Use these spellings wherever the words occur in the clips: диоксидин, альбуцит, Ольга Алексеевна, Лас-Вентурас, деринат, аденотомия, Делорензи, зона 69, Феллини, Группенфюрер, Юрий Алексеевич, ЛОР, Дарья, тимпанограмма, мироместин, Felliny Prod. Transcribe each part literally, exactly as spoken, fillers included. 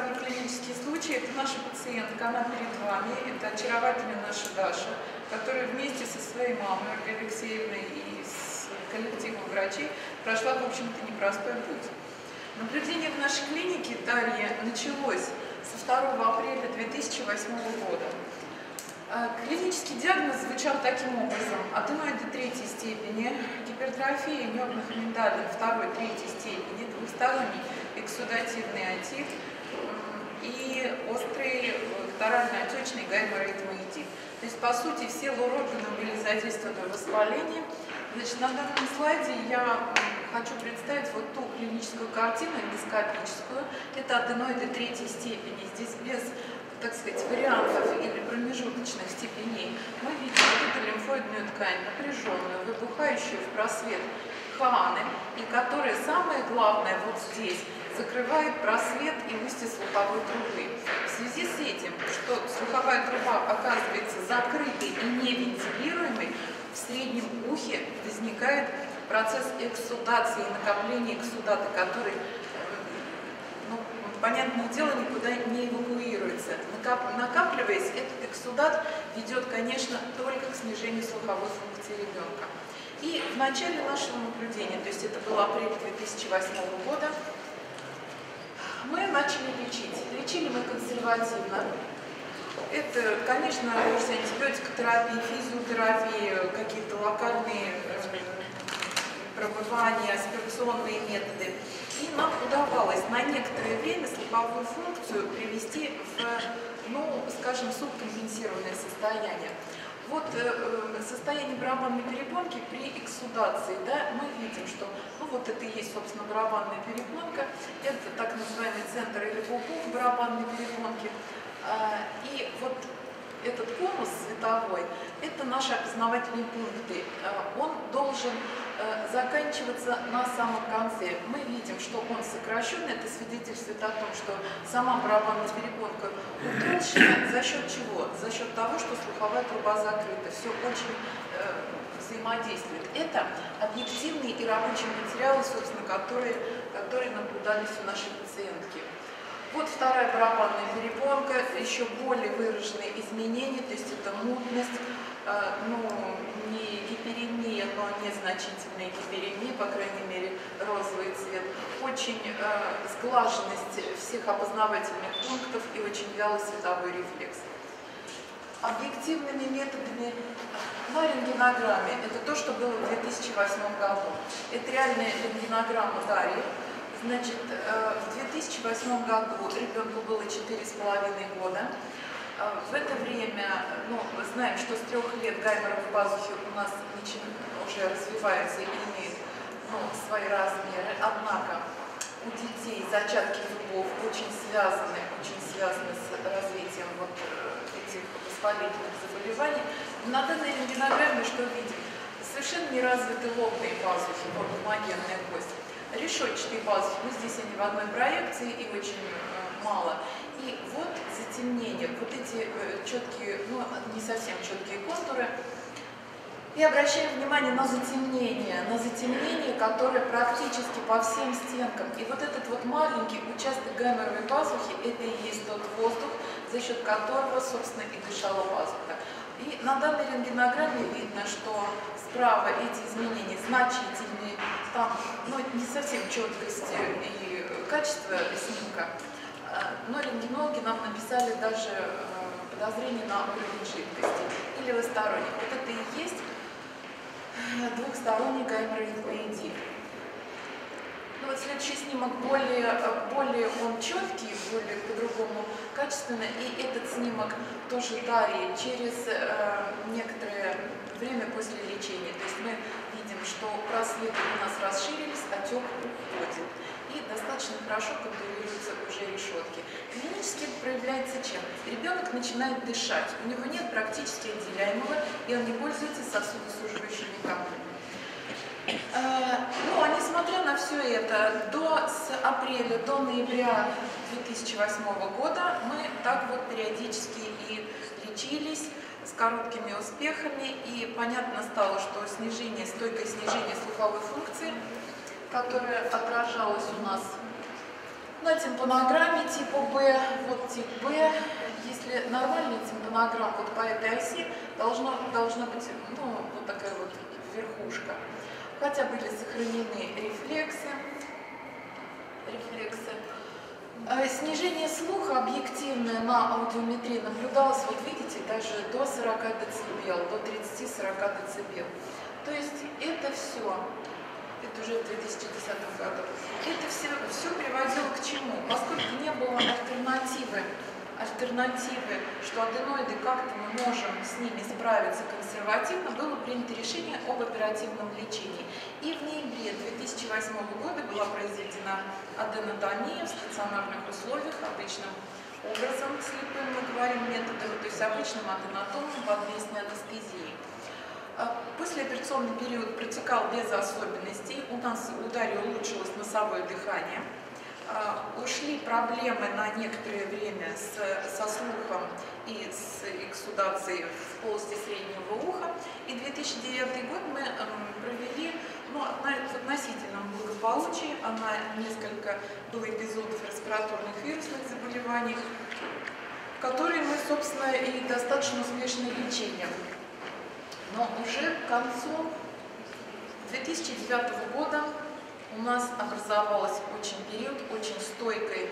представлю клинический случай. Это наша пациентка, она перед вами. Это очаровательная наша Даша, которая вместе со своей мамой Ольгой Алексеевной и с коллективом врачей прошла, в общем-то, непростой путь. Наблюдение в нашей клинике Дарья началось со второго апреля две тысячи восьмого года. Клинический диагноз звучал таким образом: от одной до третьей степени гипертрофия нервных миндалин второй-третьей степени, двусторонний эксудативный отит и острый вторально-отечный гайморитмоидит. То есть, по сути, все органы были задействованы в воспалении. Значит, на данном слайде я хочу представить вот ту клиническую картину эндоскопическую. Это от одной до третьей степени. Здесь без, так сказать, вариантов или промежуточных степеней. Мы видим вот эту лимфоидную ткань, напряженную, выбухающую в просвет хоаны, и которая, самое главное, вот здесь, закрывает просвет и устье слуховой трубы. В связи с этим, что слуховая труба оказывается закрытой и невентилируемой, в среднем ухе возникает процесс эксудации, накопления эксудата, который, ну, понятное дело, никуда не эвакуируется. Накап... Накапливаясь, этот эксудат ведет, конечно, только к снижению слуховой функции ребенка. И в начале нашего наблюдения, то есть это был апрель две тысячи восьмого года, мы начали лечить. Лечили мы консервативно. Это, конечно, антибиотикотерапия, физиотерапия, какие-то локальные промывания, аспирационные методы. И нам удавалось на некоторое время слуховую функцию привести в, ну, скажем, субкомпенсированное состояние. Вот э, состояние барабанной перепонки при эксудации, да, мы видим, что, ну, вот это и есть, собственно, барабанная перепонка. Это так называемый центр или пупок барабанной перепонки. А, и вот этот конус световой, это наши опознавательные пункты. А, он должен заканчиваться на самом конце. Мы видим, что он сокращен. Это свидетельствует о том, что сама барабанная перепонка утрачена. За счет чего? За счет того, что слуховая труба закрыта. Все очень э, взаимодействует. Это объективные и рабочие материалы, собственно, которые, которые наблюдались у нашей пациентки. Вот вторая барабанная перепонка, еще более выраженные изменения, то есть это мутность, э, ну, не гиперемия, но незначительная гиперемия, по крайней мере, розовый цвет, очень э, сглаженность всех опознавательных пунктов и очень вялый световой рефлекс. Объективными методами на рентгенограмме, это то, что было в две тысячи восьмом году. Это реальная рентгенограмма Дарьи. Значит, э, в две тысячи восьмом году ребенку было четыре с половиной года. В это время, ну, мы знаем, что с трех лет гайморовые пазухи у нас уже развиваются и имеют, ну, свои размеры. Однако у детей зачатки зубов очень связаны, очень связаны с развитием вот этих воспалительных заболеваний. На данной рентгенограмме что видим? Совершенно не развиты лобные пазухи, вот лобомагенная кость. Решетчатые пазухи, ну, здесь они в одной проекции и очень э, мало. И вот затемнение, вот эти четкие, ну, не совсем четкие контуры. И обращаем внимание на затемнение, на затемнение, которое практически по всем стенкам. И вот этот вот маленький участок гайморовой пазухи, это и есть тот воздух, за счет которого, собственно, и дышала пазуха. И на данной рентгенограмме видно, что справа эти изменения значительные, там, ну, не совсем четкость и качество снимка. Но рентгенологи нам написали даже подозрение на уровень жидкости или двусторонний. Вот это и есть двухсторонний гайморитмоидит. Ну, вот следующий снимок более, более он четкий, более по-другому качественно. И этот снимок тоже Дарьи через э, некоторое время после лечения. То есть мы видим, что просветы у нас расширились, отек уходит. И достаточно хорошо контролируются уже решетки. Клинически проявляется чем? Ребенок начинает дышать, у него нет практически отделяемого, и он не пользуется сосудосуживающими каплями. Но, несмотря на все это, до с апреля до ноября две тысячи восьмого года мы так вот периодически и лечились с короткими успехами, и понятно стало, что снижение, стойкое снижение слуховой функции, которая отражалась у нас на тимпанограмме типа Б, вот тип Б, если нормальный тимпанограмм, вот по этой оси должна, должна быть, ну, вот такая вот верхушка. Хотя были сохранены рефлексы. рефлексы. Снижение слуха объективное на аудиометрии наблюдалось, вот видите, даже до сорока децибел, до тридцати-сорока децибел. То есть это все. Это уже в две тысячи десятом году. Это все, все приводило к чему? Поскольку не было альтернативы, альтернативы, что аденоиды как-то мы можем с ними справиться консервативно, было принято решение об оперативном лечении. И в ноябре две тысячи восьмого года была произведена аденотомия в стационарных условиях, обычным образом, слепым мы говорим методом, то есть обычным аденотомом подвесной анестезии. Послеоперационный период протекал без особенностей, у нас у Дарьи улучшилось носовое дыхание, ушли проблемы на некоторое время с, со слухом и с эксудацией в полости среднего уха, и две тысячи девятый год мы провели ну, на относительном благополучии, на несколько было эпизодов респираторных вирусных заболеваний, которые мы, собственно, и достаточно успешно лечили. Но уже к концу две тысячи девятого года у нас образовалось очень период, очень стойкое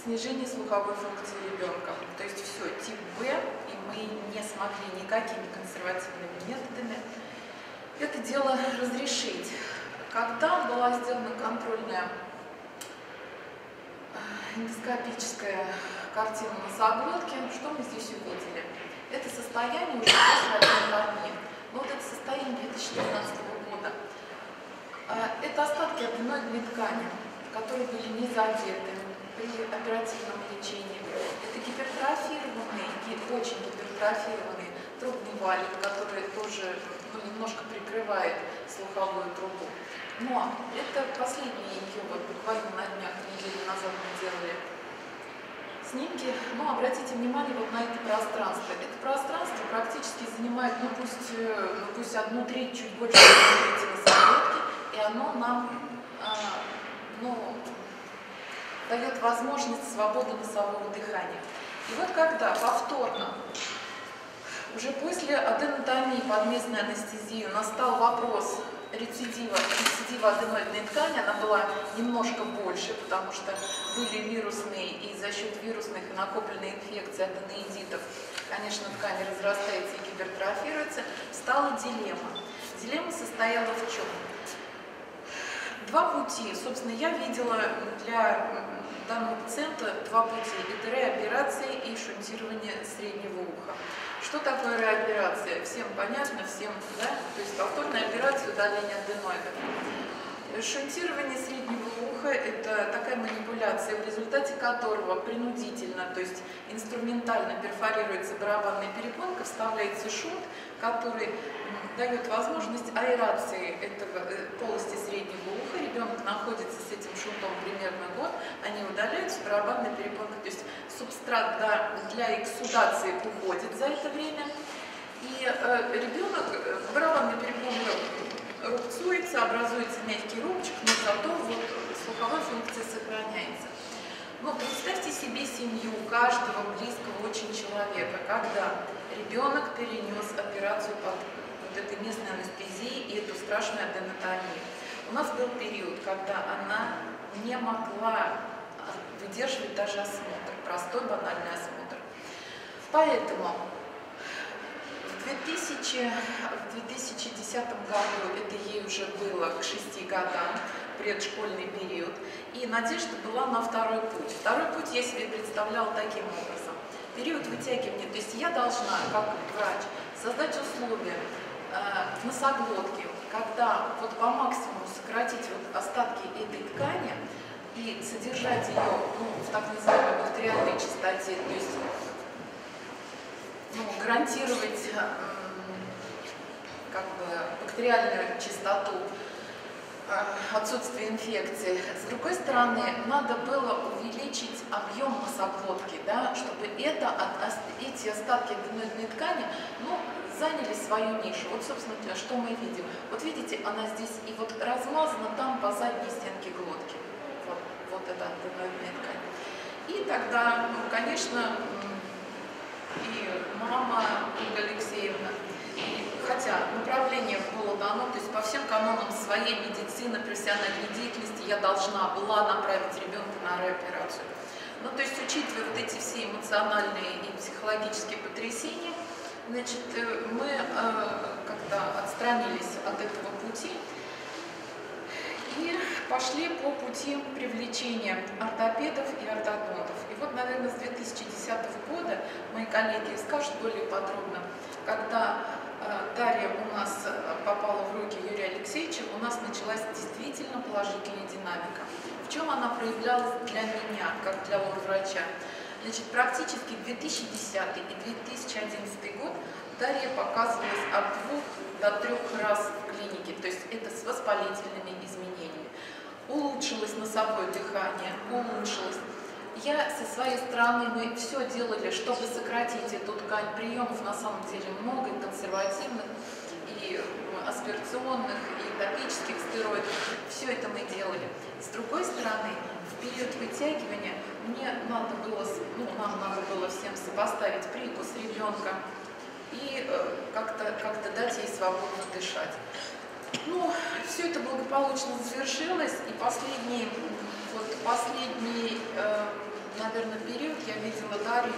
снижение слуховой функции ребенка. То есть все, тип Б, и мы не смогли никакими консервативными методами это дело разрешить. Когда была сделана контрольная эндоскопическая картина носоглотки, что мы здесь увидели? Это состояние уже после аденотомии. Но вот это состояние две тысячи тринадцатого года. Это остатки аденоидной ткани, которые были не задеты при оперативном лечении. Это гипертрофированные, очень гипертрофированные трубный валик, который тоже ну, немножко прикрывает слуховую трубу. Но это последние ее, вот буквально на днях, неделю назад мы делали снимки, но обратите внимание вот на это пространство. Это пространство практически занимает, ну пусть, ну, пусть одну треть, чуть больше носоглотки, и оно нам а, ну, дает возможность свободы носового дыхания. И вот когда повторно, уже после аденотомии подместной анестезии, настал вопрос рецидива, рецидива аденоидной ткани, она была немножко больше, потому что были вирусные, и за счет вирусных и накопленной инфекции аденоидитов, конечно, ткань разрастается и гипертрофируется, стала дилемма. Дилемма состояла в чем? Два пути. Собственно, я видела для данного пациента два пути. Это реоперация и шунтирование среднего уха. Что такое реоперация? Всем понятно, всем, да? То есть повторная операция удаления аденоидов. Шунтирование среднего уха – это такая манипуляция, в результате которого принудительно, то есть инструментально перфорируется барабанная перепонка, вставляется шунт, который дает возможность аэрации этого полости среднего уха. Ребенок находится с этим шунтом примерно год, они удаляются, барабанная перепонка, то есть субстрат для эксудации уходит за это время, и ребенок, барабанная перепонка рубцуется, образуется мягкий рубчик, но зато вот слуховая функция сохраняется. Но представьте себе семью каждого близкого очень человека, когда ребенок перенес операцию под вот этой местной анестезией и эту страшную аденотомию. У нас был период, когда она не могла выдерживать даже осмотр, простой банальный осмотр. Поэтому в, две тысячи десятом году, это ей уже было к шести годам, предшкольный период, и надежда была на второй путь. Второй путь я себе представляла таким образом. Период вытягивания, то есть я должна, как врач, создать условия э, носоглотки, когда вот по максимуму сократить вот остатки этой ткани и содержать ее ну, в так называемой бактериальной чистоте, то есть ну, гарантировать э, как бы бактериальную чистоту, отсутствие инфекции. С другой стороны, надо было увеличить объем носоглотки, да, чтобы это, эти остатки аденоидной ткани ну, заняли свою нишу. Вот, собственно, что мы видим. Вот видите, она здесь и вот размазана там по задней стенке глотки. Вот, вот вот эта отбивная ткань. И тогда, ну, конечно, и мама Ольга Алексеевна, хотя направление было дано, то есть по всем канонам своей медицины, профессиональной деятельности я должна была направить ребенка на реоперацию. Ну, то есть, учитывая вот эти все эмоциональные и психологические потрясения, значит, мы э, как-то отстранились от этого пути и пошли по пути привлечения ортопедов и ортодонтов. И вот, наверное, с две тысячи десятого года мои коллеги скажут более подробно, когда э, Дарья у нас попала в руки Юрия Алексеевича, у нас началась действительно положительная динамика. В чем она проявлялась для меня, как для лор-врача? Значит, практически две тысячи десятый и две тысячи одиннадцатый год Дарья показывалась от двух до трех раз в клинике, то есть это с воспалительными изменениями. Улучшилось носовое дыхание, улучшилось. Я со своей стороны, мы все делали, чтобы сократить эту ткань. Приемов на самом деле много, и консервативных, и аспирационных, и топических стероидов. Все это мы делали. С другой стороны, в период вытягивания мне надо было, ну, нам надо было всем сопоставить прикус ребенка и э, как-то как-то дать ей свободно дышать. Ну, все это благополучно завершилось, и последний, вот, последний э, наверное, период я видела Дарью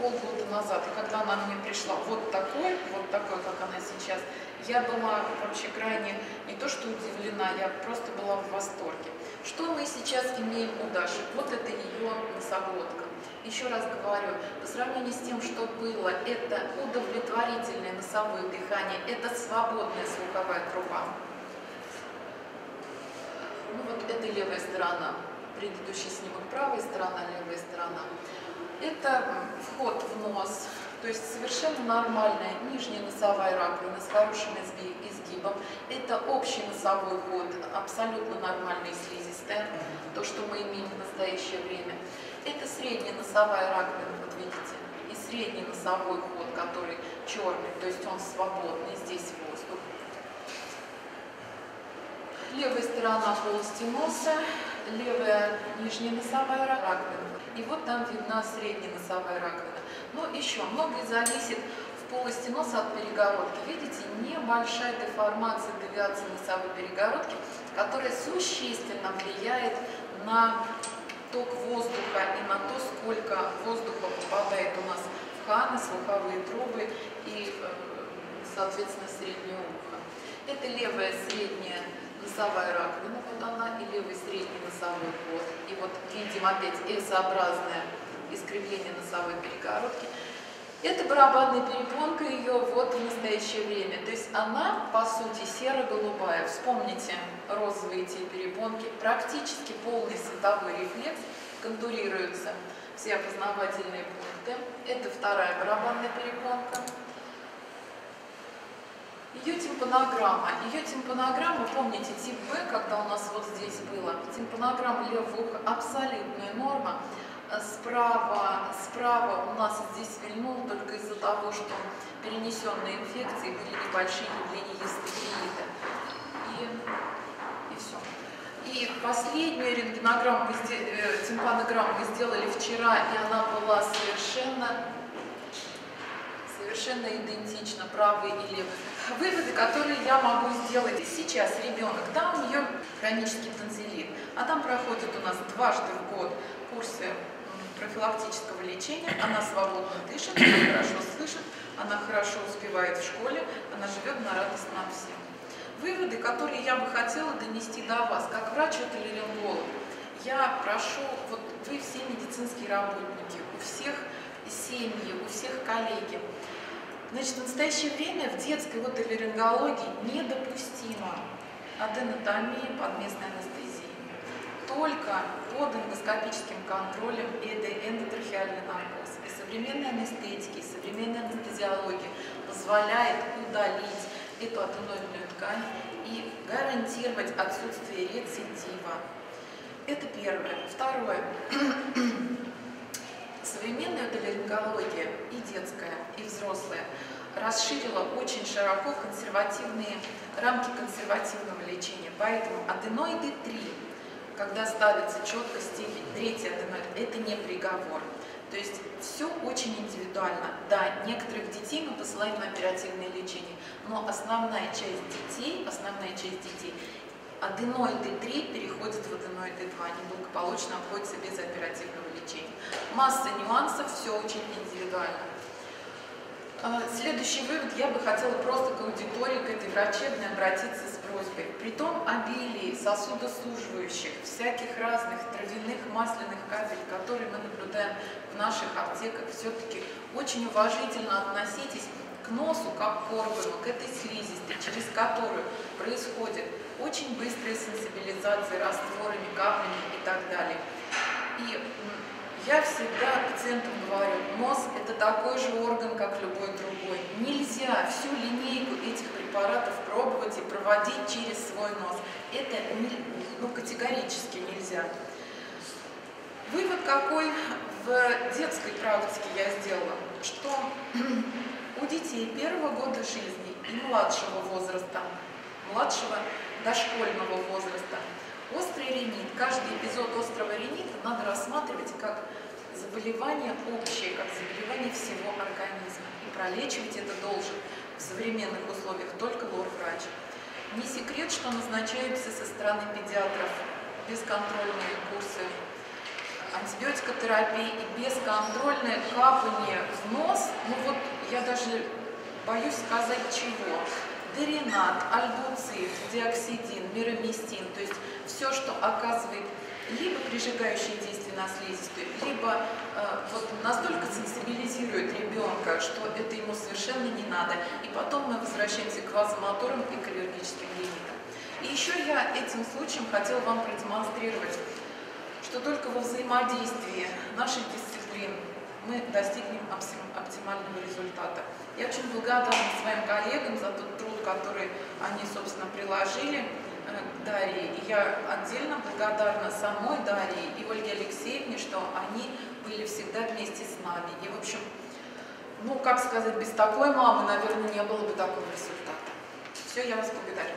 полгода назад, и когда она мне пришла вот такой, вот такой, как она сейчас, я была вообще крайне не то что удивлена, я просто была в восторге. Что мы сейчас имеем у Даши? Вот это ее носоглотка. Еще раз говорю, по сравнению с тем, что было, это удовлетворительное носовое дыхание, это свободная слуховая труба. Ну, вот это левая сторона, предыдущий снимок правая сторона, левая сторона. Это вход в нос, то есть совершенно нормальная нижняя носовая раковина с хорошим изгибом. Это общий носовой ход, абсолютно нормальные слизистые, то, что мы имеем в настоящее время. Это средняя носовая раковина, вот видите, и средний носовой ход, который черный, то есть он свободный, здесь воздух. Левая сторона полости носа, левая нижняя носовая раковина. И вот там видна средняя носовая раковина. Но еще многое зависит в полости носа от перегородки. Видите, небольшая деформация, девиация носовой перегородки, которая существенно влияет на ток воздуха и на то, сколько воздуха попадает у нас в ханы, слуховые трубы и, соответственно, среднее ухо. Это левая средняя носовая раковина, вот она, и левый средний носовой ход. И вот видим опять S-образное искривление носовой перегородки. Это барабанная перепонка ее вот в настоящее время. То есть она, по сути, серо-голубая. Вспомните розовые те перепонки. Практически полный световой рефлекс. Контурируются все опознавательные пункты. Это вторая барабанная перепонка. Ее тимпанограмма. Ее тимпанограмма, помните, тип Б, когда у нас вот здесь было. Тимпанограмма левого уха абсолютная норма. Справа, справа у нас здесь вильнул только из-за того, что перенесенные инфекции были небольшие явления ястребита. И, и все. И последнюю рентгенограмму, э, тимпанограмму мы сделали вчера, и она была совершенно... совершенно идентично, правые и левые. Выводы, которые я могу сделать. Сейчас ребенок, да, у нее хронический танзелит, а там проходит у нас дважды в год курсы профилактического лечения, она свободно дышит, она хорошо слышит, она хорошо успевает в школе, она живет на радость нам всем. Выводы, которые я бы хотела донести до вас, как врач-отоларинголог, я прошу, вот вы все медицинские работники, у всех семьи, у всех коллеги. Значит, в настоящее время в детской отоларингологии недопустимо аденотомия под местной анестезией. Только под эндоскопическим контролем и эндотрахеальный наркоз. И современная анестетика, и современная анестезиология позволяет удалить эту аденозную ткань и гарантировать отсутствие рецидива. Это первое. Второе. Современная отоларингология, и детская, и взрослая, расширила очень широко консервативные рамки консервативного лечения. Поэтому аденоиды три когда ставится четко степень третья, это не приговор. То есть все очень индивидуально. Да, некоторых детей мы посылаем на оперативное лечение, но основная часть детей, основная часть детей аденоиды три переходит в аденоиды два, они благополучно обходятся без оперативного лечения. Масса нюансов, все очень индивидуально. Следующий вывод, я бы хотела просто к аудитории, к этой врачебной обратиться с просьбой. При том обилии сосудосуживающих, всяких разных травяных, масляных капель, которые мы наблюдаем в наших аптеках, все-таки очень уважительно относитесь к носу, как к органу, к этой слизистой, через которую происходит очень быстрая сенсибилизация растворами, каплями и так далее. И я всегда пациентам говорю, нос – это такой же орган, как любой другой. Нельзя всю линейку этих препаратов пробовать и проводить через свой нос. Это ну, категорически нельзя. Вывод какой в детской практике я сделала, что у детей первого года жизни и младшего возраста, младшего дошкольного возраста, острый ринит, каждый эпизод острого ринита надо рассматривать как заболевание общее, как заболевание всего организма. И пролечивать это должен в современных условиях только лор-врач. Не секрет, что назначаются со стороны педиатров бесконтрольные курсы антибиотикотерапии и бесконтрольное капание в нос, ну вот я даже боюсь сказать чего. Деринат, альбуцит, диоксидин, мироместин, то есть все, что оказывает либо прижигающие действия на слизистую, либо э, вот настолько сенсибилизирует ребенка, что это ему совершенно не надо. И потом мы возвращаемся к вазомоторным и к аллергическим ринитам. И еще я этим случаем хотела вам продемонстрировать, что только во взаимодействии наших дисциплин мы достигнем оптимального результата. Я очень благодарна своим коллегам за тот труд, который они, собственно, приложили к Дарье. И я отдельно благодарна самой Дарье и Ольге Алексеевне, что они были всегда вместе с нами. И, в общем, ну, как сказать, без такой мамы, наверное, не было бы такого результата. Все, я вас благодарю.